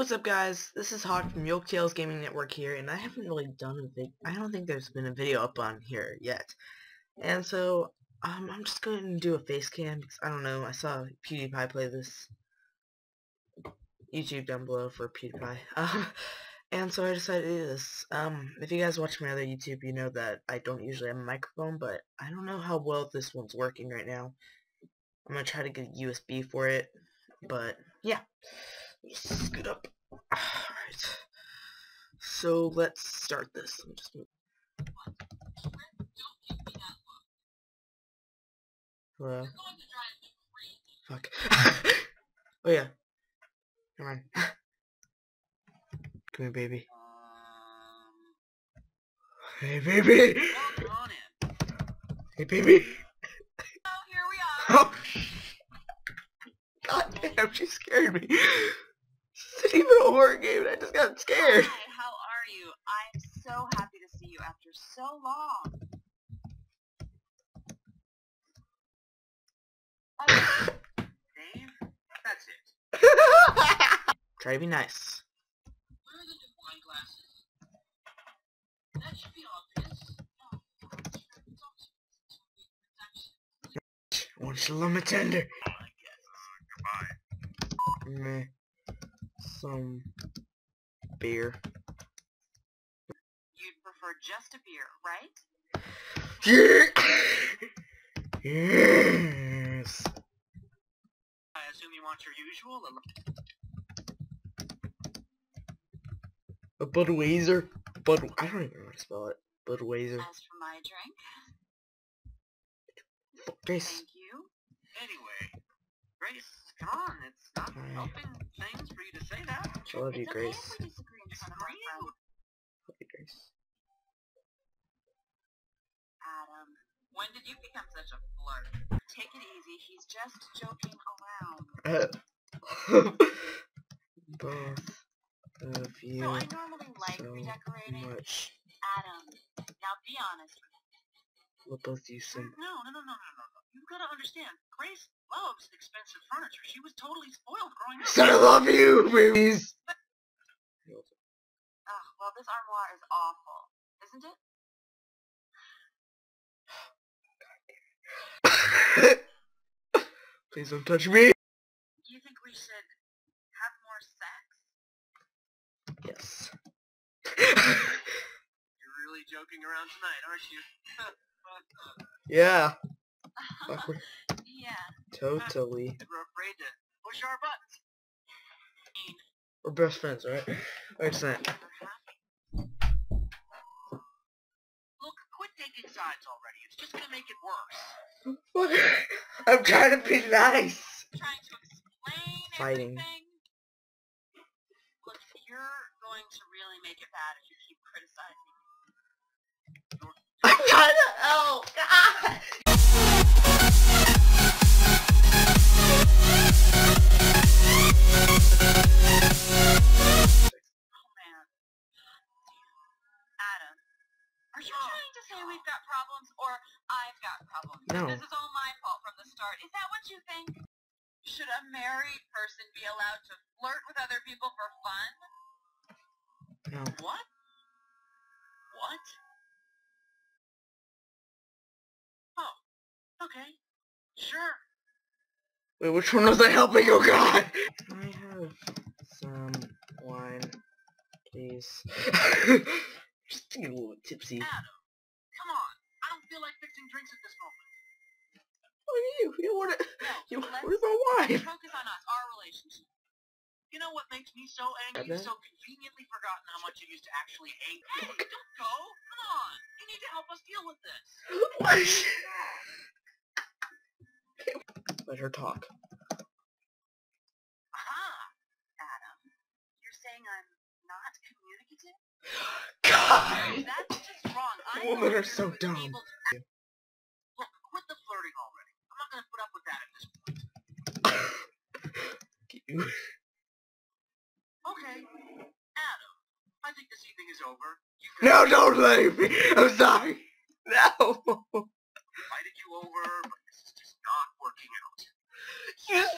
what's up, guys? This is Hawk from Yolk Tales Gaming Network here, and I haven't really done a video. I don't think there's been a video up on here yet. And so, I'm just going to do a face cam because I don't know. I saw PewDiePie play this YouTube down below for PewDiePie. And so I decided to do this. If you guys watch my other YouTube, you know that I don't usually have a microphone, but I don't know how well this one's working right now. I'm going to try to get a USB for it, but yeah. Let's scoot up. Alright. So let's start this. I'm just gonna... Hello. Fuck. Oh yeah. Come on. Come here, baby. Hey, baby. Hey, baby. Oh, here we are. Oh. God damn, she scared me. This isn't even a horror game, and I just got scared. Hi, how are you? I'm so happy to see you after so long. Dave, that's it. Try to be nice. Where are the new wine glasses? That should be obvious. I want you to love my tender. Meh. Some beer. You'd prefer just a beer, right? Yes. I assume you want your usual. A Budweiser. I don't even know how to spell it. Budweiser. As for my drink. Grace. Thank you. Anyway, Grace. Come on, it's not helping things for you to say that. I love you, Grace. Okay, it's real. Love you, Grace. Adam, when did you become such a flirt? Take it easy, he's just joking around. Both of you. So I normally like redecorating. Much. Adam, now be honest. We'll both do some. No. You've got to understand, Grace loves expensive furniture. She was totally spoiled growing up. I love you, babies! Oh, well, this armoire is awful, isn't it? Please don't touch me! Do you think we should have more sex? Yes. You're really joking around tonight, aren't you? Yeah. Yeah. Totally. We're afraid to push our buttons. We're best friends, alright? Alright, Sam. Look, quit taking sides already. It's just gonna make it worse. What? I'm trying to be nice. I'm trying to explain everything. Look, you're going to really make it bad if you keep criticizing me. I'm trying to help. God. Are you trying to say we've got problems, or I've got problems? No. This is all my fault from the start. Is that what you think? Should a married person be allowed to flirt with other people for fun? No. What? What? Oh. Okay. Sure. Wait, which one was I helping? Oh God! Can I have some wine, please? Just getting a little bit tipsy. Adam, come on. I don't feel like fixing drinks at this moment. What are you? You want to... No, you what about wine? Focus on us, our relationship. You know what makes me so angry? You've so conveniently forgotten how much you used to actually hate. Hey, don't go. Come on. You need to help us deal with this. What? Let her talk. Aha! Adam, you're saying I'm not communicative? God! That's just wrong. Women are so dumb. Look, quit the flirting already. I'm not gonna put up with that at this point. Okay, Adam. I think this evening is over. No, don't leave me. I'm sorry. No. Invited you over, but this is just not working out. Yes.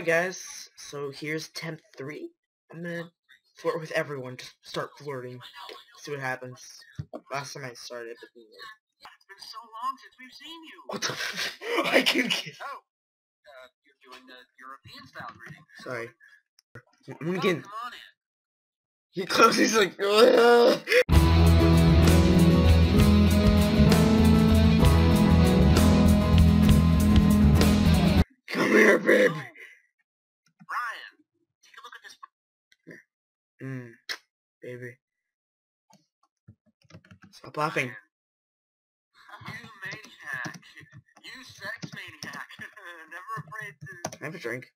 Alright guys, so here's temp 3. I'm gonna flirt with everyone, just start flirting, see what happens. Last time I started, but you know. It's been so long since we've seen you. What the f- I can't get- Oh, you're doing the European style reading. Sorry. I'm getting- Come on in. He closes, he's like- Come here, babe. Brian, take a look at this. Baby. Stop laughing. You maniac. You sex maniac. Never afraid to... Have a drink.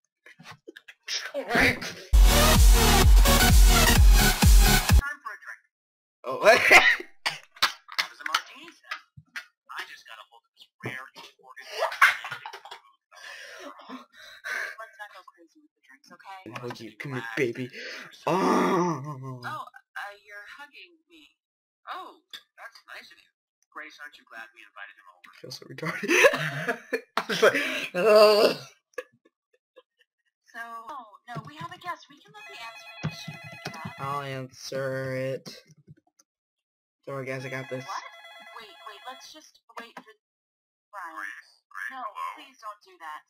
Alright. Time for a drink. Oh, what? That was a martini set. I just got a hold of this rare imported... Let's not go crazy with the drinks, okay? I'll hug you. Come here, baby. You're hugging me. Oh, that's nice of you. Grace, aren't you glad we invited him over? I feel so retarded. I was like, oh. So, oh, no, we have a guest. We can let the answering machine pick it up. I'll answer it. Don't worry, guys, I got this. What? Wait, let's just wait for... Brian. Grace, no, hello? Please don't do that.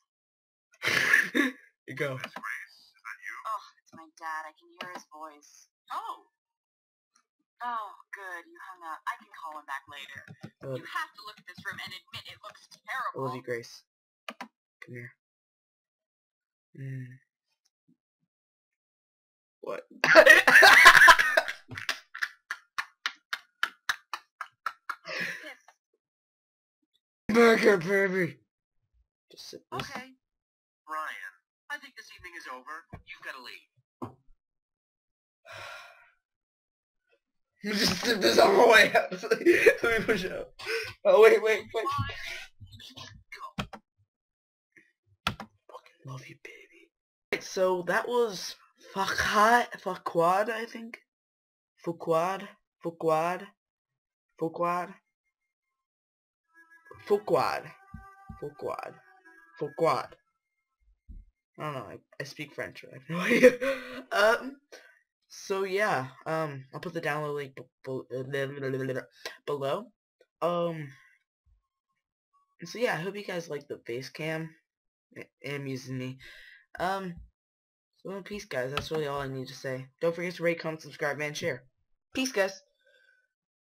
You go. Miss Grace, is that you? Oh, it's my dad. I can hear his voice. Oh. Oh, good, you hung up. I can call him back later. You have to look at this room and admit it looks terrible. I love you, Grace. Come here. What? Back here, baby! Just sit there. Okay. Brian, I think this evening is over. You've gotta leave. Just dip this on my way out. Let me push it up. Oh, wait. Fucking love you, baby. Right, so that was Façade, I think. Façade. I don't know, I speak French, I have no idea. So yeah, I'll put the download link below. So yeah, I hope you guys like the face cam. It amuses me. So peace, guys. That's really all I need to say. Don't forget to rate, comment, subscribe, and share. Peace, guys.